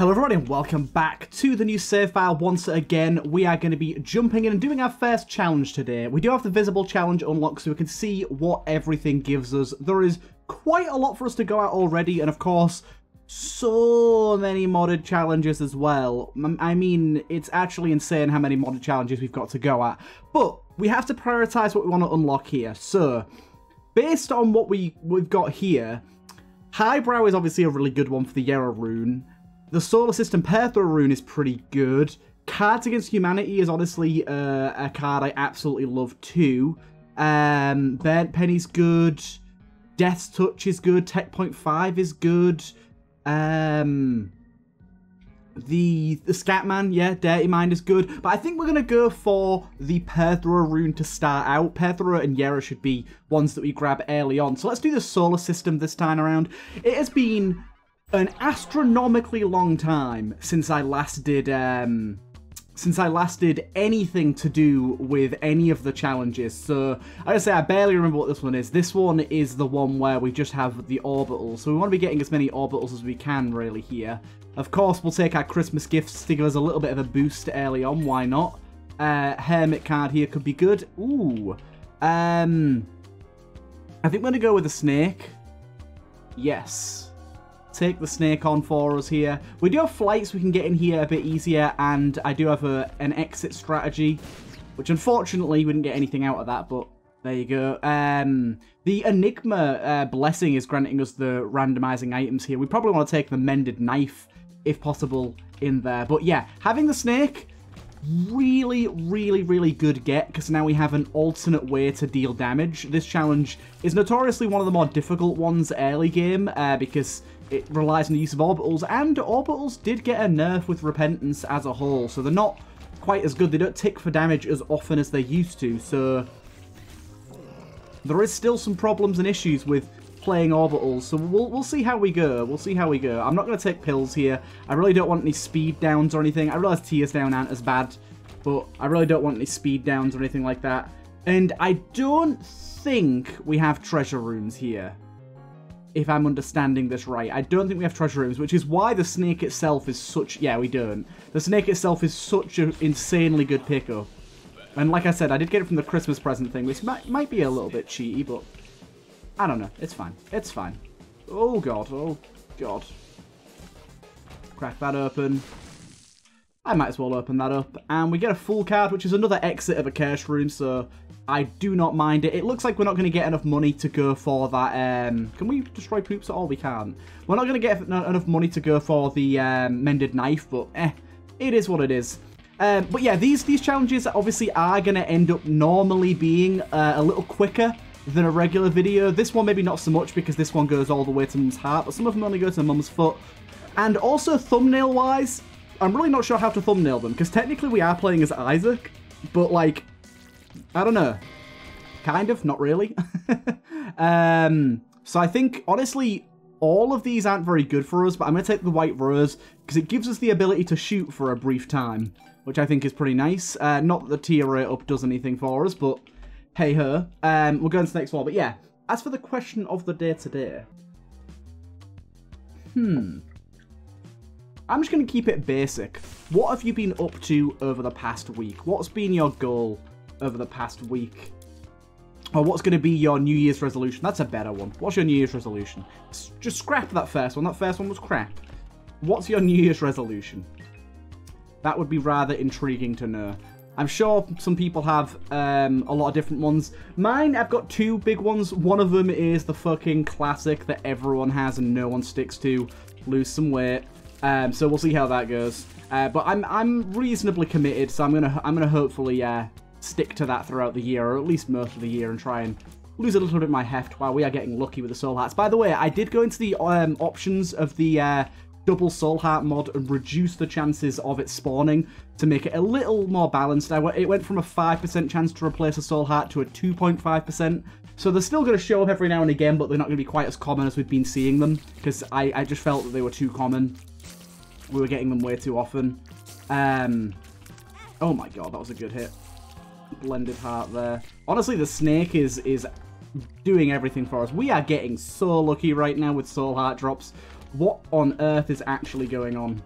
Hello everyone and welcome back to the new save file once again. We are going to be jumping in and doing our first challenge today. We do have the visible challenge unlocked so we can see what everything gives us. There is quite a lot for us to go at already and of course so many modded challenges as well. I mean, it's actually insane how many modded challenges we've got to go at. But we have to prioritise what we want to unlock here. So, based on what we've got here, Highbrow is obviously a really good one for the Yera rune. The Solar System Perthro rune is pretty good. Cards Against Humanity is honestly a card I absolutely love too. Burnt Penny's good. Death's Touch is good. Tech Point 5 is good. The Scatman, yeah, Dirty Mind is good. But I think we're going to go for the Perthro rune to start out. Perthro and Yera should be ones that we grab early on. So let's do the Solar System this time around. It has been an astronomically long time since I last did anything to do with any of the challenges. So I gotta say, I barely remember what this one is. This one is the one where we just have the orbitals. So we want to be getting as many orbitals as we can really here. Of course, we'll take our Christmas gifts to give us a little bit of a boost early on. Why not? Hermit card here could be good. Ooh. I think we're gonna go with a snake. Yes. Take the snake on for us here. We do have flights, we can get in here a bit easier, and I do have an exit strategy, which unfortunately wouldn't get anything out of that, but there you go. The Enigma blessing is granting us the randomizing items here. We probably want to take the mended knife, if possible, in there. But yeah, having the snake, really, really, really good get, because now we have an alternate way to deal damage. This challenge is notoriously one of the more difficult ones early game, because it relies on the use of orbitals, and orbitals did get a nerf with Repentance as a whole, so they're not quite as good. They don't tick for damage as often as they used to, so there is still some problems and issues with playing orbitals, so we'll see how we go. We'll see how we go. I'm not going to take pills here. I really don't want any speed downs or anything. I realise tears down aren't as bad, but I really don't want any speed downs or anything like that. And I don't think we have treasure rooms here, if I'm understanding this right. I don't think we have treasure rooms, which is why the snake itself is such... Yeah, we don't. The snake itself is such an insanely good pickup. And like I said, I did get it from the Christmas present thing, which might be a little bit cheaty, but I don't know. It's fine. It's fine. Oh, God. Oh, God. Crack that open. I might as well open that up. And we get a full card, which is another exit of a cursed room, so I do not mind it. It looks like we're not going to get enough money to go for that. Can we destroy poops at all? We can't. We're not going to get enough money to go for the mended knife, but it is what it is. But yeah, these challenges obviously are going to end up normally being a little quicker than a regular video. This one maybe not so much, because this one goes all the way to Mum's heart, but some of them only go to Mum's foot. And also thumbnail-wise, I'm really not sure how to thumbnail them, because technically we are playing as Isaac, but like, I don't know. Kind of, not really. So I think, honestly, all of these aren't very good for us, but I'm going to take the White Rose, because it gives us the ability to shoot for a brief time, which I think is pretty nice. Not that the tier rate up does anything for us, but hey-ho. We'll go into the next one, but yeah. As for the question of the day today... I'm just going to keep it basic. What have you been up to over the past week? What's been your goal over the past week? Or what's going to be your New Year's resolution? That's a better one. What's your New Year's resolution? Just scrap that first one. That first one was crap. What's your New Year's resolution? That would be rather intriguing to know. I'm sure some people have a lot of different ones. Mine, I've got two big ones. One of them is the fucking classic that everyone has and no one sticks to. Lose some weight. So we'll see how that goes. But I'm reasonably committed, so I'm gonna hopefully stick to that throughout the year, or at least most of the year, and try and lose a little bit of my heft while we are getting lucky with the soul hearts. By the way, I did go into the options of the double soul heart mod and reduce the chances of it spawning to make it a little more balanced. It went from a 5% chance to replace a soul heart to a 2.5%. So they're still going to show up every now and again, but they're not going to be quite as common as we've been seeing them, because I just felt that they were too common. We were getting them way too often. Oh my god, that was a good hit. Blended heart there. Honestly, the snake is doing everything for us. We are getting so lucky right now with soul heart drops. What on earth is actually going on?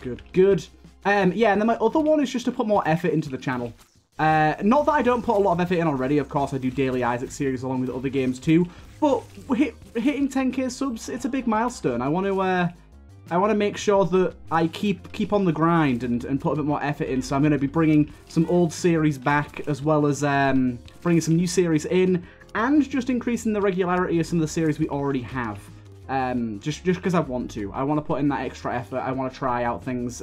good, good. Yeah, and then my other one is just to put more effort into the channel. Not that I don't put a lot of effort in already. Of course, I do Daily Isaac series along with other games too. But hitting 10k subs, it's a big milestone. I want to make sure that I keep on the grind and put a bit more effort in. So I'm going to be bringing some old series back, as well as bringing some new series in, and just increasing the regularity of some of the series we already have. Just because I want to. I want to put in that extra effort. I want to try out things,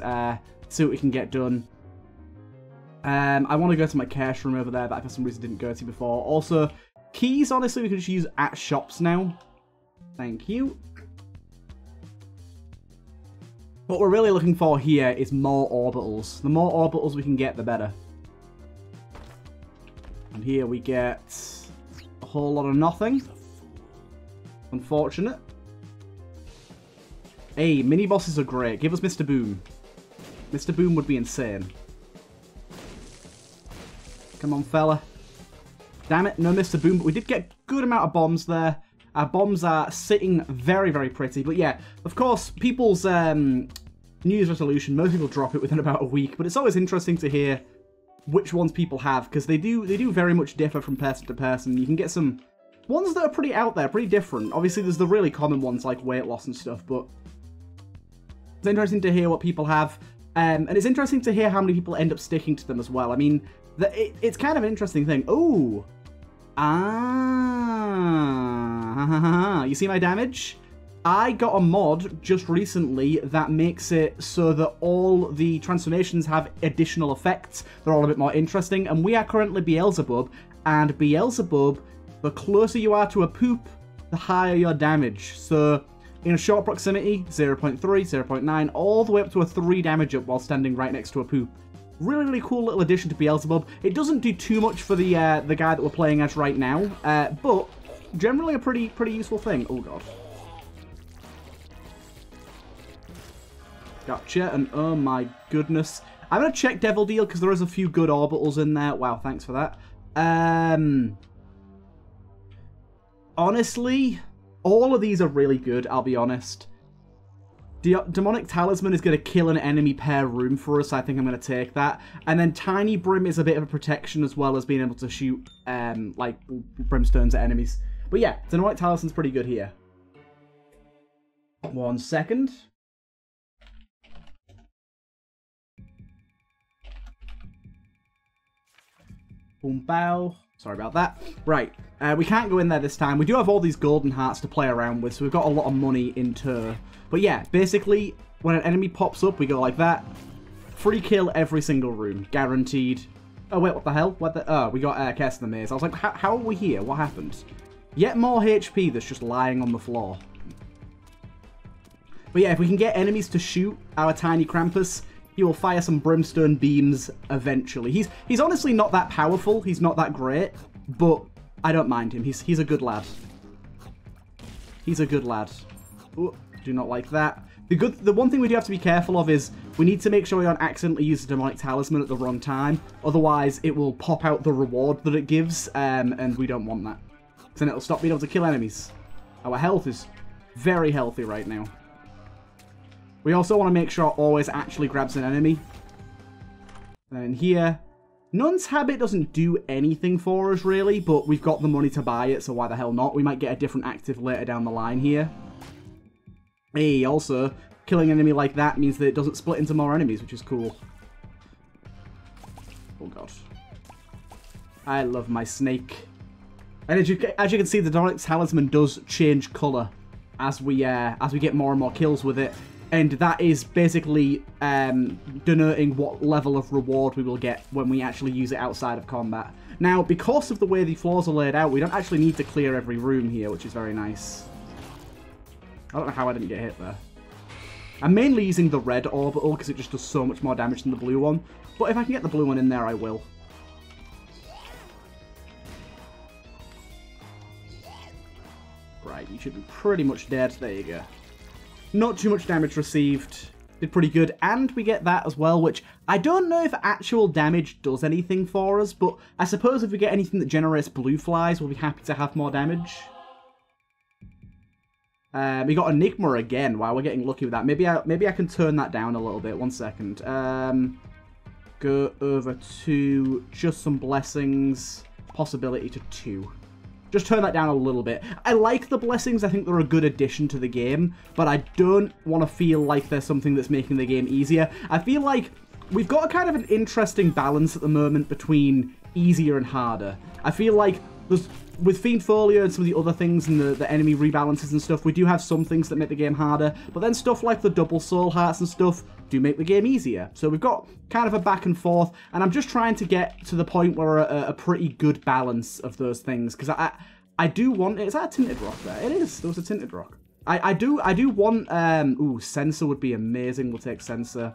see what we can get done. I want to go to my cash room over there that I for some reason didn't go to before. Also, keys, honestly, we can just use at shops now. Thank you. What we're really looking for here is more orbitals. The more orbitals we can get, the better. And here we get a whole lot of nothing. Unfortunate. Hey, mini bosses are great. Give us Mr. Boom. Mr. Boom would be insane. Come on, fella. Damn it, no Mr. Boom, but we did get a good amount of bombs there. Our bombs are sitting very, very pretty. But yeah, of course, people's New Year's resolution, most people drop it within about a week, but it's always interesting to hear which ones people have, because they do very much differ from person to person. You can get some ones that are pretty out there, pretty different. Obviously, there's the really common ones like weight loss and stuff, but it's interesting to hear what people have. And it's interesting to hear how many people end up sticking to them as well. I mean, it's kind of an interesting thing. Ooh. Ah. You see my damage? I got a mod just recently that makes it so that all the transformations have additional effects. They're all a bit more interesting. And we are currently Beelzebub. And Beelzebub, the closer you are to a poop, the higher your damage. So in a short proximity, 0.3, 0.9, all the way up to a 3 damage up while standing right next to a poop. Really, really cool little addition to Beelzebub. It doesn't do too much for the guy that we're playing as right now, but generally a pretty useful thing. Oh, God. Gotcha, and oh my goodness. I'm going to check Devil Deal because there is a few good orbitals in there. Wow, thanks for that. Honestly, all of these are really good, I'll be honest. Demonic Talisman is going to kill an enemy per room for us. I think I'm going to take that. And then Tiny Brim is a bit of a protection as well as being able to shoot, like, brimstones at enemies. But yeah, Demonic Talisman's pretty good here. One second. Boom, bow. Sorry about that. Right, we can't go in there this time. We do have all these golden hearts to play around with, so we've got a lot of money in tow. But yeah, basically, when an enemy pops up, we go like that. Free kill every single room, guaranteed. Oh wait, what the hell? What the? Oh, we got Curse of the Maze. I was like, how are we here? What happened? Yet more HP that's just lying on the floor. But yeah, if we can get enemies to shoot our Tiny Krampus, he will fire some brimstone beams eventually. He's honestly not that powerful. He's not that great, but I don't mind him. He's a good lad. He's a good lad. Ooh, do not like that. The one thing we do have to be careful of is we need to make sure we don't accidentally use the Demonic Talisman at the wrong time. Otherwise, it will pop out the reward that it gives, and we don't want that. Because then it'll stop being able to kill enemies. Our health is very healthy right now. We also want to make sure it always actually grabs an enemy. And then here, Nun's Habit doesn't do anything for us really, but we've got the money to buy it, so why the hell not? We might get a different active later down the line here. Hey, also, killing an enemy like that means that it doesn't split into more enemies, which is cool. Oh god. I love my snake. And as you can see, the Demonic Talisman does change colour as we get more and more kills with it. And that is basically denoting what level of reward we will get when we actually use it outside of combat. Now, because of the way the floors are laid out, we don't actually need to clear every room here, which is very nice. I don't know how I didn't get hit there. I'm mainly using the red orbital because it just does so much more damage than the blue one. But if I can get the blue one in there, I will. Right, you should be pretty much dead. There you go. Not too much damage received. Did pretty good. And we get that as well, which I don't know if actual damage does anything for us, but I suppose if we get anything that generates blue flies, we'll be happy to have more damage. We got Enigma again. Wow, we're getting lucky with that. Maybe I can turn that down a little bit. 1 second. Go over to just some blessings. Possibility to 2. Just turn that down a little bit. I like the blessings. I think they're a good addition to the game, but I don't want to feel like there's something that's making the game easier. I feel like we've got a kind of an interesting balance at the moment between easier and harder. I feel like there's, with Fiend Folio and some of the other things and the enemy rebalances and stuff, we do have some things that make the game harder, but then stuff like the double soul hearts and stuff do make the game easier. So we've got kind of a back and forth, and I'm just trying to get to the point where a pretty good balance of those things, because I do want... Is that a tinted rock there? It is. There was a tinted rock. I do want... ooh, sensor would be amazing. We'll take sensor.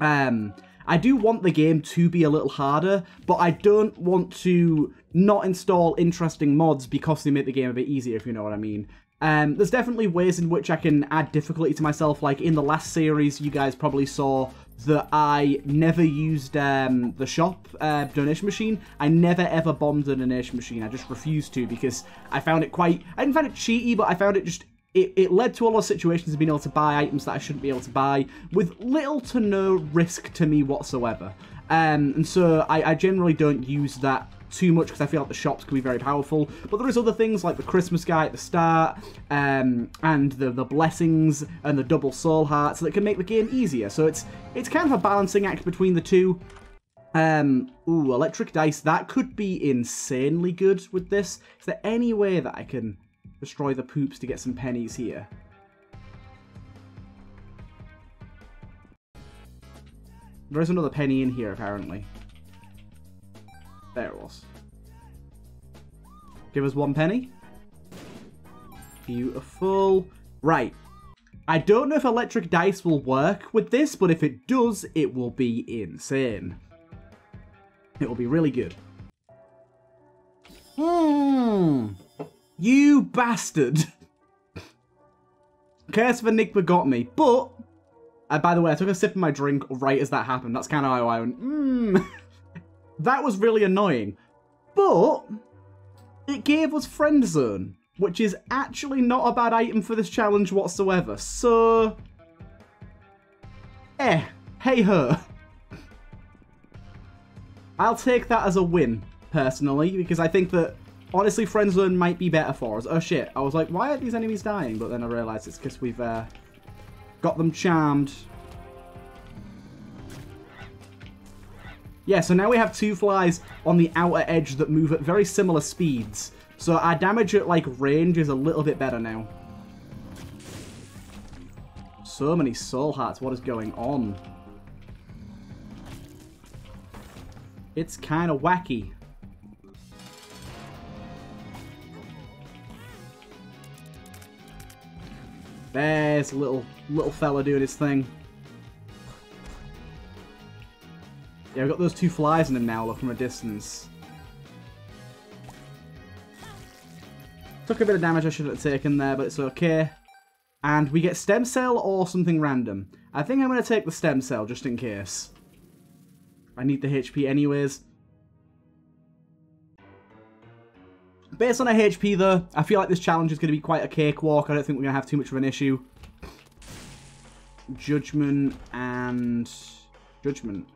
I do want the game to be a little harder, but I don't want to not install interesting mods because they make the game a bit easier, if you know what I mean. There's definitely ways in which I can add difficulty to myself. Like in the last series, you guys probably saw that I never used the shop donation machine. I never ever bombed the donation machine. I just refused to because I found it quite... I didn't find it cheaty, but I found it just... It led to a lot of situations of being able to buy items that I shouldn't be able to buy with little to no risk to me whatsoever. And so I generally don't use that too much because I feel like the shops can be very powerful. But there is other things like the Christmas guy at the start and the blessings and the double soul hearts that can make the game easier. So it's kind of a balancing act between the two. Ooh, electric dice. That could be insanely good with this. Is there any way that I can... destroy the poops to get some pennies here? There is another penny in here, apparently. There it was. Give us 1 penny. Beautiful. Right. I don't know if electric dice will work with this, but if it does, it will be insane. It will be really good. Hmm... You bastard. Curse of Enigma got me, but... by the way, I took a sip of my drink right as that happened. That's kind of how I went, That was really annoying. But it gave us Friendzone, which is actually not a bad item for this challenge whatsoever. So... hey her. I'll take that as a win, personally, because I think that... honestly, Friendzone might be better for us. Oh shit, I was like, why are these enemies dying? But then I realised it's because we've got them charmed. Yeah, so now we have 2 flies on the outer edge that move at very similar speeds. So our damage at, like, range is a little bit better now. So many soul hearts, what is going on? It's kind of wacky. There's a little fella doing his thing. Yeah, we've got those 2 flies in him now, look, from a distance. Took a bit of damage I shouldn't have taken there, but it's okay. And we get Stem Cell or something random. I think I'm going to take the Stem Cell, just in case. I need the HP anyways. Based on our HP, though, I feel like this challenge is going to be quite a cakewalk. I don't think we're going to have too much of an issue. Judgment and... Judgment.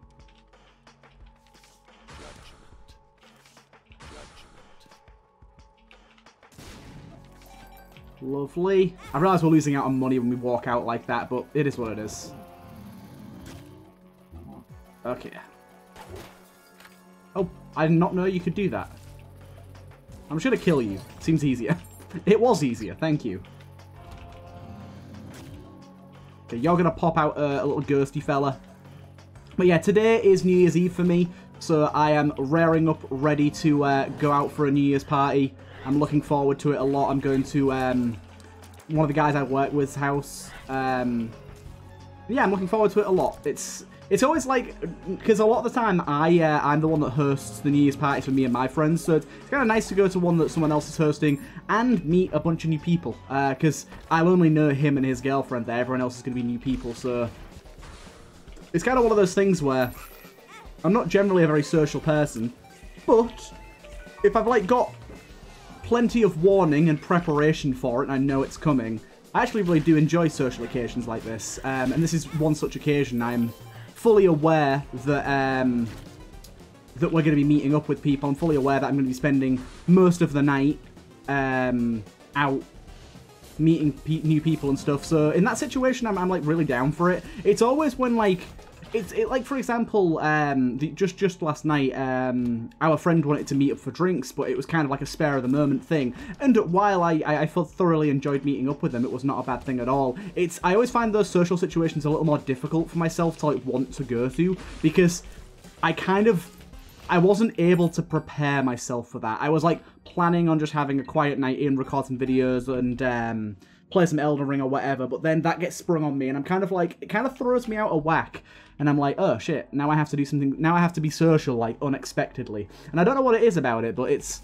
Lovely. I realise we're losing out on money when we walk out like that, but it is what it is. Okay. Oh, I did not know you could do that. I'm just gonna kill you. Seems easier. It was easier. Thank you. Okay, you're gonna pop out a little ghosty fella. But yeah, today is New Year's Eve for me, so I am raring up, ready to go out for a New Year's party. I'm looking forward to it a lot. I'm going to one of the guys I work with's house. Yeah, I'm looking forward to it a lot. It's always like, because a lot of the time I'm the one that hosts the New Year's parties for me and my friends, so it's kind of nice to go to one that someone else is hosting and meet a bunch of new people, because I'll only know him and his girlfriend there. Everyone else is going to be new people, so it's kind of one of those things where I'm not generally a very social person, but if I've, like, got plenty of warning and preparation for it, and I know it's coming. I actually really do enjoy social occasions like this, and this is one such occasion. I'm fully aware that that we're going to be meeting up with people. I'm fully aware that I'm going to be spending most of the night out meeting new people and stuff. So in that situation, I'm like really down for it. It's always when like like for example, just last night, our friend wanted to meet up for drinks, but it was kind of like a spare of the moment thing. And while I thoroughly enjoyed meeting up with them, it was not a bad thing at all. It's I always find those social situations a little more difficult for myself to like want to go through, because I wasn't able to prepare myself for that. I was like planning on just having a quiet night in, record some videos, and play some Elden Ring or whatever, but then that gets sprung on me, and I'm kind of like, it kind of throws me out of whack, and I'm like, oh shit, now I have to do something, now I have to be social, like, unexpectedly. And I don't know what it is about it, but it's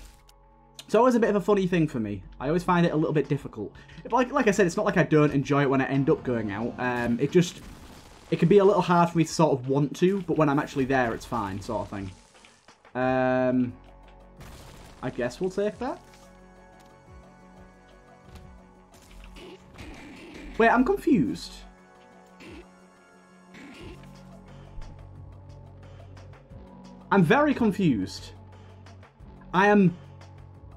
always a bit of a funny thing for me. I always find it a little bit difficult. Like I said, it's not like I don't enjoy it when I end up going out, it can be a little hard for me to sort of want to, but when I'm actually there, it's fine, sort of thing. I guess we'll take that. Wait, I'm confused. I'm very confused. I am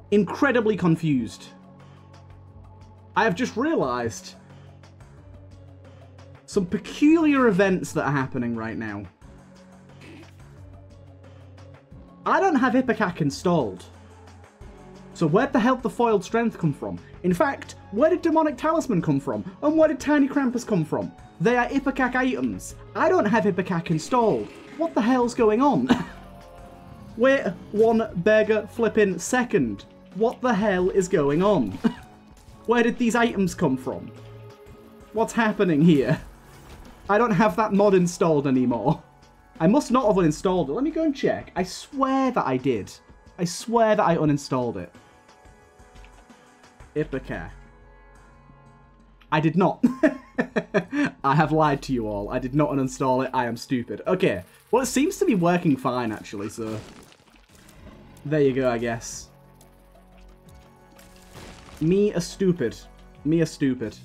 incredibly confused. I have just realized some peculiar events that are happening right now. I don't have Ipecac installed. So where'd the hell the foiled strength come from? In fact, where did Demonic Talisman come from? And where did Tiny Krampus come from? They are Ipecac items. I don't have Ipecac installed. What the hell's going on? Wait one beggar flipping second. What the hell is going on? Where did these items come from? What's happening here? I don't have that mod installed anymore. I must not have uninstalled it. Let me go and check. I swear that I did. I swear that I uninstalled it. Ipecac. I did not. I have lied to you all. I did not uninstall it. I am stupid. Okay. Well, it seems to be working fine, actually, so... there you go, I guess. Me a stupid. Me a stupid.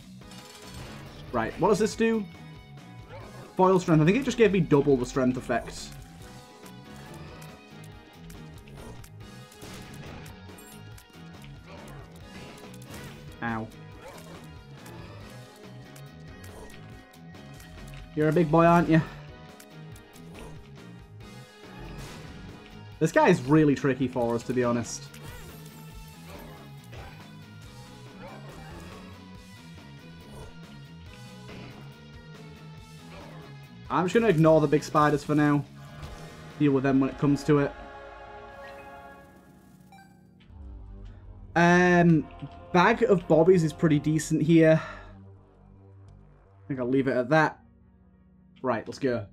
Right. What does this do? Foil strength. I think it just gave me double the strength effect. Ow. You're a big boy, aren't you? This guy is really tricky for us, to be honest. I'm just going to ignore the big spiders for now. Deal with them when it comes to it. Bag of Bobbies is pretty decent here. I think I'll leave it at that. Right, let's go.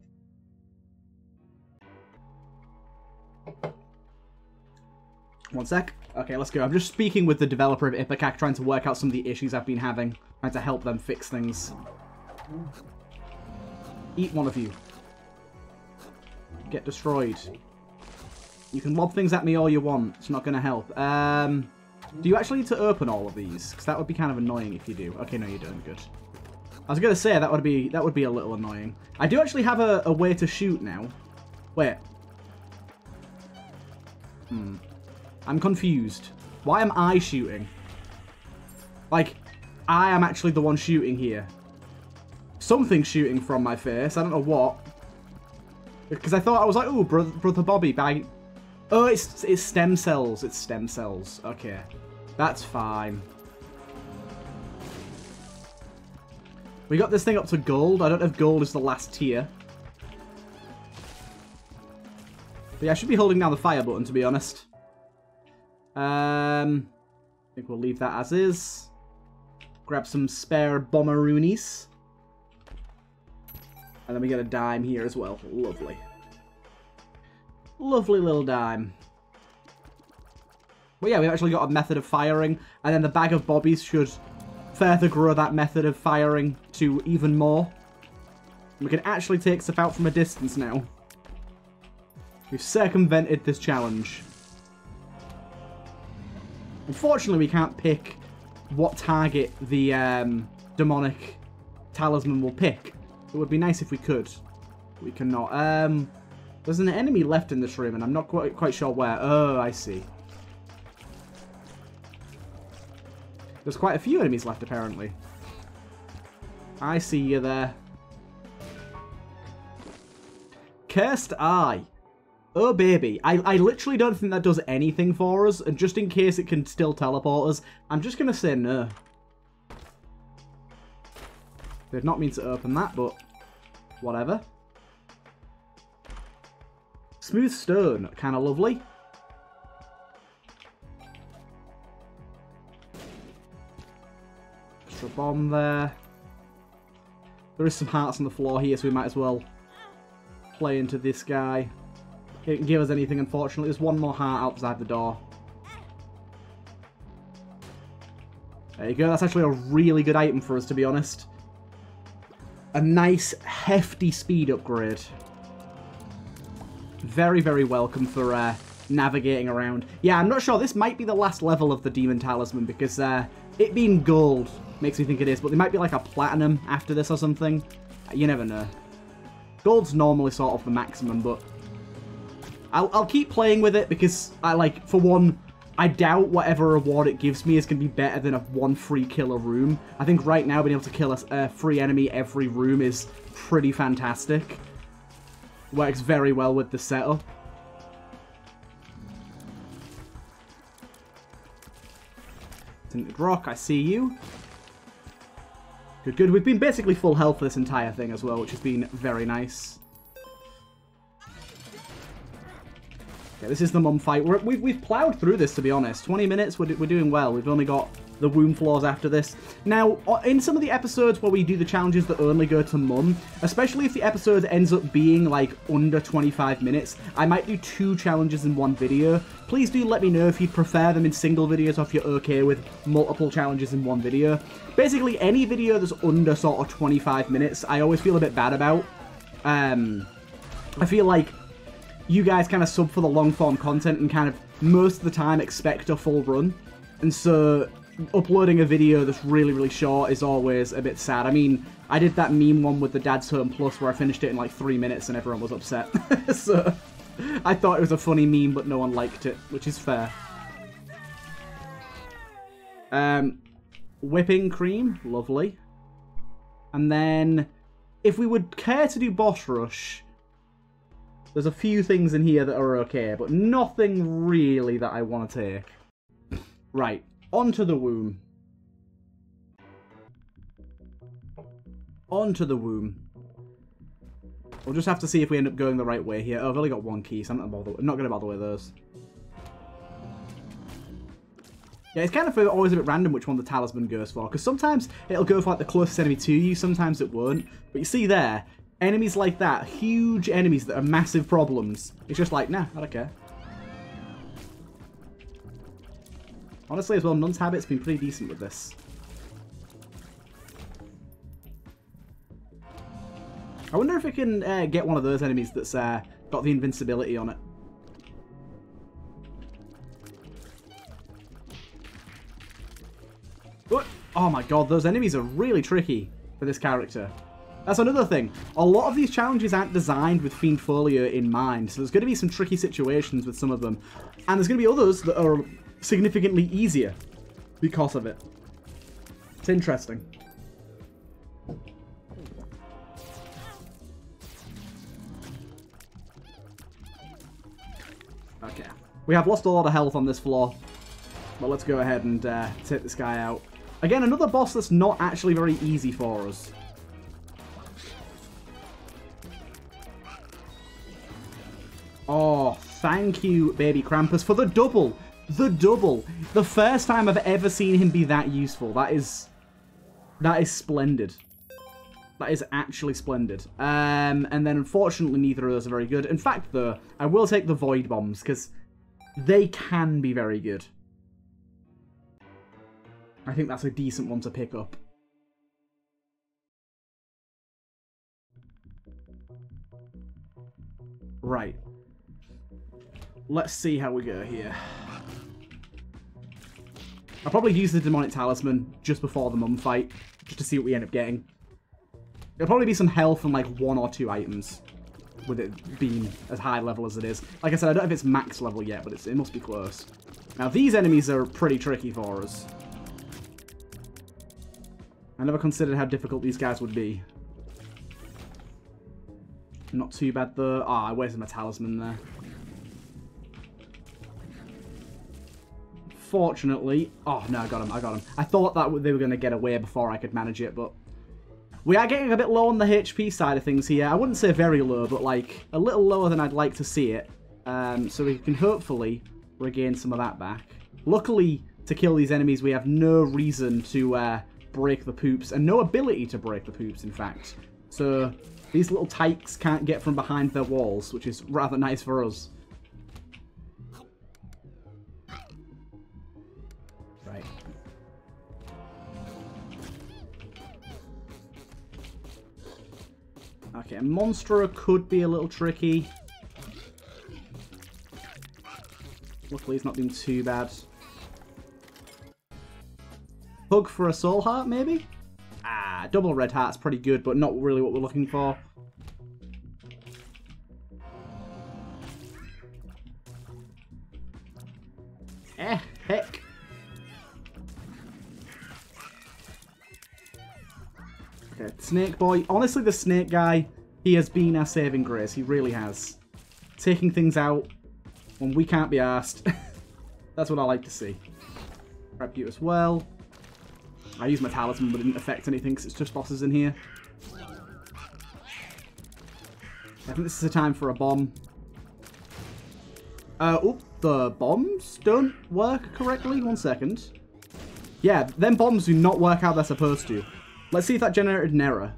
One sec. Okay, let's go. I'm just speaking with the developer of Ipecac, trying to work out some of the issues I've been having. Trying to help them fix things. Eat one of you. Get destroyed. You can lob things at me all you want. It's not going to help. Do you actually need to open all of these? Because that would be kind of annoying if you do. Okay, no, you don't. Good. I was going to say, that would be a little annoying. I do actually have a way to shoot now. Wait. I'm confused. Why am I shooting? Like, I am actually the one shooting here. Something's shooting from my face. I don't know what. Because I thought, I was like, ooh, Brother Bobby, bag... oh, it's stem cells. It's stem cells. Okay. That's fine. We got this thing up to gold. I don't know if gold is the last tier. But yeah, I should be holding down the fire button, to be honest. I think we'll leave that as is. Grab some spare bomberoonies. And then we get a dime here as well. Lovely. Lovely little dime. Well, yeah, we've actually got a method of firing, and then the bag of bobbies should further grow that method of firing to even more. We can actually take stuff out from a distance now. We've circumvented this challenge. Unfortunately, we can't pick what target the demonic talisman will pick. It would be nice if we could. We cannot. There's an enemy left in this room, and I'm not quite sure where. Oh, I see. There's quite a few enemies left, apparently. I see you there. Cursed Eye. Oh, baby. I literally don't think that does anything for us, and just in case it can still teleport us, I'm just going to say no. Did not mean to open that, but whatever. Smooth Stone. Kind of lovely. Extra bomb there. There is some hearts on the floor here, so we might as well play into this guy. It can give us anything, unfortunately. There's one more heart outside the door. There you go. That's actually a really good item for us, to be honest. A nice, hefty speed upgrade. Very, very welcome for navigating around. Yeah, I'm not sure. This might be the last level of the Demon Talisman, because it being gold makes me think it is. But there might be like a platinum after this or something. You never know. Gold's normally sort of the maximum, but I'll keep playing with it because I like, for one, I doubt whatever reward it gives me is going to be better than one free kill a room. I think right now being able to kill a free enemy every room is pretty fantastic. Works very well with the setup. Tinted Rock, I see you. Good, good. We've been basically full health for this entire thing as well, which has been very nice. Okay, this is the mum fight. We've plowed through this, to be honest. 20 minutes, we're doing well. We've only got the womb floors after this. Now, in some of the episodes where we do the challenges that only go to mum, especially if the episode ends up being, like, under 25 minutes, I might do 2 challenges in one video. Please do let me know if you prefer them in single videos or if you're okay with multiple challenges in one video. Basically, any video that's under, sort of, 25 minutes, I always feel a bit bad about. I feel like you guys kind of sub for the long-form content and kind of, most of the time, expect a full run. And so, uploading a video that's really, really short is always a bit sad. I mean, I did that meme one with the Dad's Home Plus where I finished it in like 3 minutes and everyone was upset. So, I thought it was a funny meme, but no one liked it, which is fair. Whipping cream, lovely. And then, if we would care to do boss rush, there's a few things in here that are okay, but nothing really that I want to take. Right, onto the womb. Onto the womb. We'll just have to see if we end up going the right way here. Oh, I've only got 1 key, so I'm not going to bother with those. Yeah, it's kind of always a bit random which one the talisman goes for, because sometimes it'll go for like the closest enemy to you, sometimes it won't. But you see there, enemies like that, huge enemies that are massive problems. It's just like, nah, I don't care. Honestly, as well, Nun's Habit's been pretty decent with this. I wonder if we can get one of those enemies that's got the invincibility on it. Oh my god, those enemies are really tricky for this character. That's another thing. A lot of these challenges aren't designed with Fiend Folio in mind, so there's going to be some tricky situations with some of them. And there's going to be others that are significantly easier because of it. It's interesting. Okay. We have lost a lot of health on this floor, but let's go ahead and take this guy out. Again, another boss that's not actually very easy for us. Oh, thank you, baby Krampus, for the double. The double. The first time I've ever seen him be that useful. That is splendid. That is actually splendid. And then, unfortunately, neither of those are very good. In fact, though, I will take the Void Bombs, because they can be very good. I think that's a decent one to pick up. Right. Let's see how we go here. I'll probably use the Demonic Talisman just before the mum fight, just to see what we end up getting. There'll probably be some health and like one or two items, with it being as high level as it is. Like I said, I don't know if it's max level yet, but it must be close. Now, these enemies are pretty tricky for us. I never considered how difficult these guys would be. Not too bad, though. Ah, I wasted my talisman there. Fortunately... Oh, no, I got him, I got him. I thought that they were going to get away before I could manage it, but... We are getting a bit low on the HP side of things here. I wouldn't say very low, but, like, a little lower than I'd like to see it. So we can hopefully regain some of that back. Luckily, to kill these enemies, we have no reason to break the poops, and no ability to break the poops, in fact. So... These little tykes can't get from behind their walls, which is rather nice for us. Right. Okay, a Monstera could be a little tricky. Luckily, it's not been too bad. Hug for a soul heart, maybe? Double red heart's pretty good, but not really what we're looking for. Eh, heck. Okay, Snake Boy. Honestly, the Snake Guy, he has been our saving grace. He really has. Taking things out when we can't be arsed. That's what I like to see. Grab you as well. I used my talisman, but it didn't affect anything because it's just bosses in here. I think this is the time for a bomb. Oh, the bombs don't work correctly. 1 second. Yeah, them bombs do not work how they're supposed to. Let's see if that generated an error.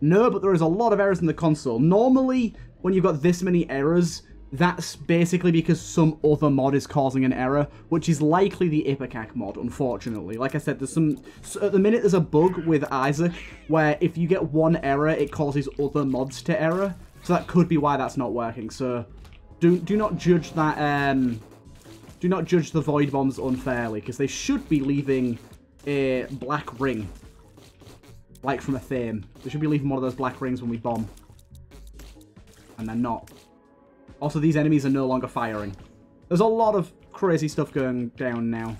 No, but there is a lot of errors in the console. Normally, when you've got this many errors... That's basically because some other mod is causing an error, which is likely the Ipecac mod, unfortunately. Like I said, there's some... So at the minute, there's a bug with Isaac where if you get one error, it causes other mods to error. So that could be why that's not working. So do not judge that... do not judge the Void Bombs unfairly, because they should be leaving a black ring. Like from a theme. They should be leaving one of those black rings when we bomb. And they're not. Also, these enemies are no longer firing. There's a lot of crazy stuff going down now.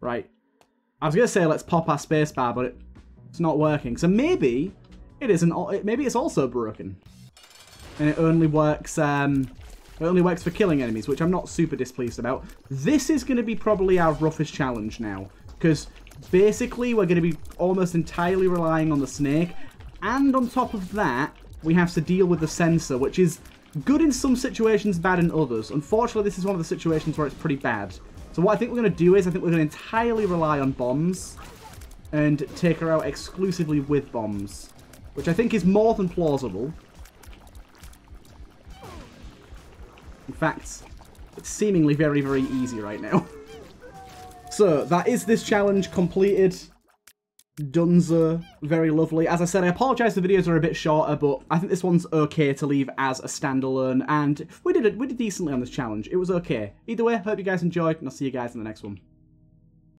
Right. I was going to say let's pop our spacebar, but it's not working. So maybe it isn't. Maybe it's also broken, and it only works. It only works for killing enemies, which I'm not super displeased about. This is going to be probably our roughest challenge now, because. Basically, we're going to be almost entirely relying on the snake. And on top of that, we have to deal with the sensor, which is good in some situations, bad in others. Unfortunately, this is one of the situations where it's pretty bad. So what I think we're going to do is I think we're going to entirely rely on bombs and take her out exclusively with bombs, which I think is more than plausible. In fact, it's seemingly very, very easy right now. So, that is this challenge completed. Dunzo. Very lovely. As I said, I apologise the videos are a bit shorter, but I think this one's okay to leave as a standalone. And we did decently on this challenge. It was okay. Either way, hope you guys enjoyed, and I'll see you guys in the next one.